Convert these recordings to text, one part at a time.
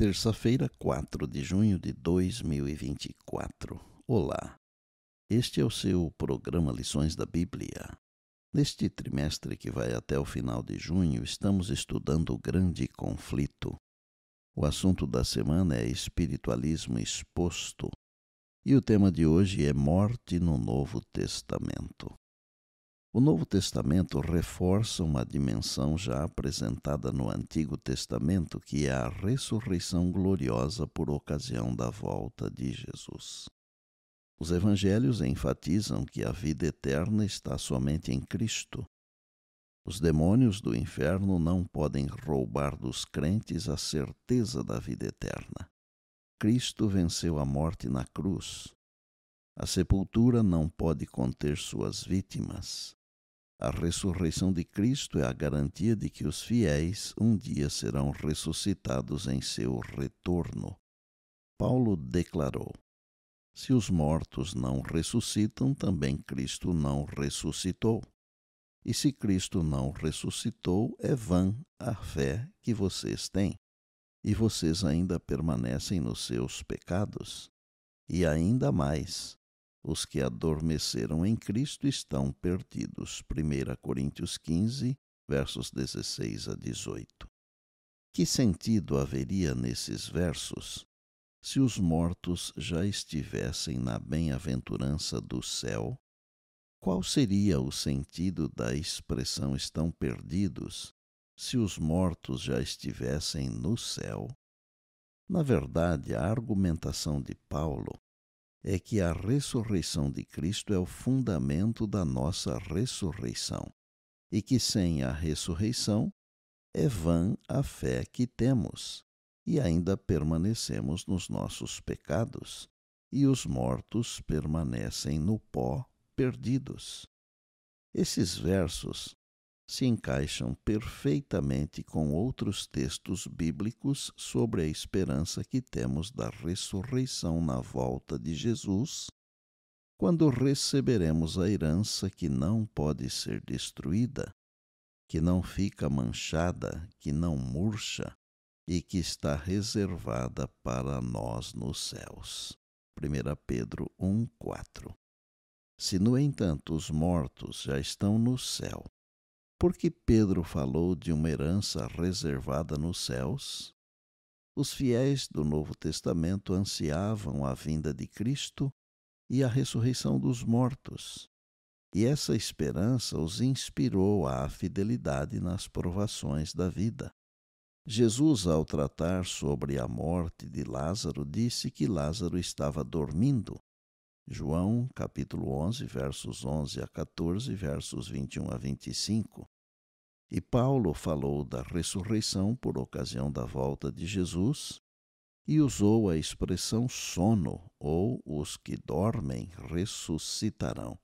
Terça-feira, 4 de junho de 2024. Olá! Este é o seu programa Lições da Bíblia. Neste trimestre que vai até o final de junho, estamos estudando O Grande Conflito. O assunto da semana é espiritualismo exposto e o tema de hoje é morte no Novo Testamento. O Novo Testamento reforça uma dimensão já apresentada no Antigo Testamento, que é a ressurreição gloriosa por ocasião da volta de Jesus. Os evangelhos enfatizam que a vida eterna está somente em Cristo. Os demônios do inferno não podem roubar dos crentes a certeza da vida eterna. Cristo venceu a morte na cruz. A sepultura não pode conter suas vítimas. A ressurreição de Cristo é a garantia de que os fiéis um dia serão ressuscitados em seu retorno. Paulo declarou: se os mortos não ressuscitam, também Cristo não ressuscitou. E se Cristo não ressuscitou, é vã a fé que vocês têm, e vocês ainda permanecem nos seus pecados. E ainda mais, os que adormeceram em Cristo estão perdidos. 1 Coríntios 15, versos 16 a 18. Que sentido haveria nesses versos se os mortos já estivessem na bem-aventurança do céu? Qual seria o sentido da expressão "estão perdidos" se os mortos já estivessem no céu? Na verdade, a argumentação de Paulo é que a ressurreição de Cristo é o fundamento da nossa ressurreição, e que sem a ressurreição é vã a fé que temos, e ainda permanecemos nos nossos pecados, e os mortos permanecem no pó, perdidos. Esses versos se encaixam perfeitamente com outros textos bíblicos sobre a esperança que temos da ressurreição na volta de Jesus, quando receberemos a herança que não pode ser destruída, que não fica manchada, que não murcha e que está reservada para nós nos céus. 1 Pedro 1,4. Se, no entanto, os mortos já estão no céu, por que Pedro falou de uma herança reservada nos céus? Os fiéis do Novo Testamento ansiavam a vinda de Cristo e a ressurreição dos mortos, e essa esperança os inspirou à fidelidade nas provações da vida. Jesus, ao tratar sobre a morte de Lázaro, disse que Lázaro estava dormindo. João, capítulo 11, versos 11 a 14, versos 21 a 25. E Paulo falou da ressurreição por ocasião da volta de Jesus e usou a expressão sono, ou os que dormem ressuscitarão.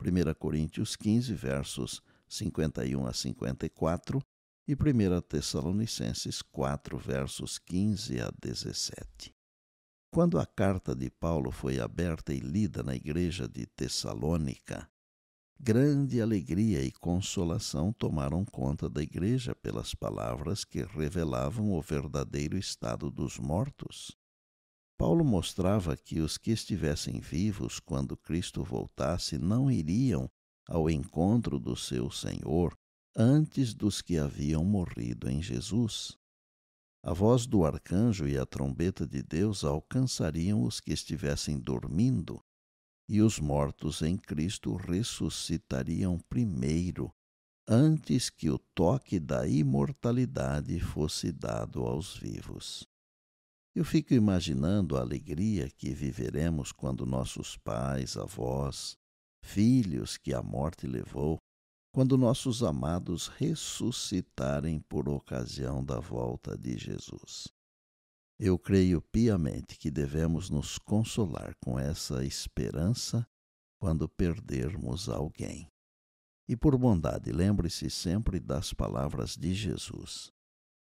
1 Coríntios 15, versos 51 a 54 e 1 Tessalonicenses 4, versos 15 a 17. Quando a carta de Paulo foi aberta e lida na igreja de Tessalônica, grande alegria e consolação tomaram conta da igreja pelas palavras que revelavam o verdadeiro estado dos mortos. Paulo mostrava que os que estivessem vivos quando Cristo voltasse não iriam ao encontro do seu Senhor antes dos que haviam morrido em Jesus. A voz do arcanjo e a trombeta de Deus alcançariam os que estivessem dormindo, e os mortos em Cristo ressuscitariam primeiro, antes que o toque da imortalidade fosse dado aos vivos. Eu fico imaginando a alegria que viveremos quando nossos pais, avós, filhos que a morte levou, quando nossos amados ressuscitarem por ocasião da volta de Jesus. Eu creio piamente que devemos nos consolar com essa esperança quando perdermos alguém. E por bondade, lembre-se sempre das palavras de Jesus: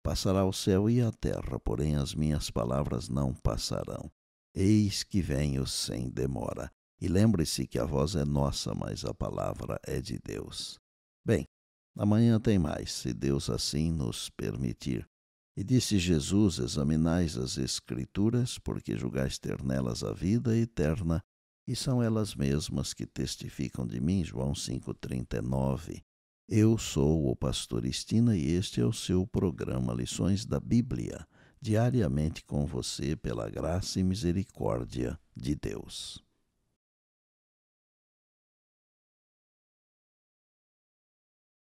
passará o céu e a terra, porém as minhas palavras não passarão. Eis que venho sem demora. E lembre-se que a voz é nossa, mas a palavra é de Deus. Bem, amanhã tem mais, se Deus assim nos permitir. E disse Jesus, examinais as Escrituras, porque julgais ter nelas a vida eterna, e são elas mesmas que testificam de mim. João 5,39. Eu sou o pastor Estina e este é o seu programa Lições da Bíblia, diariamente com você pela graça e misericórdia de Deus.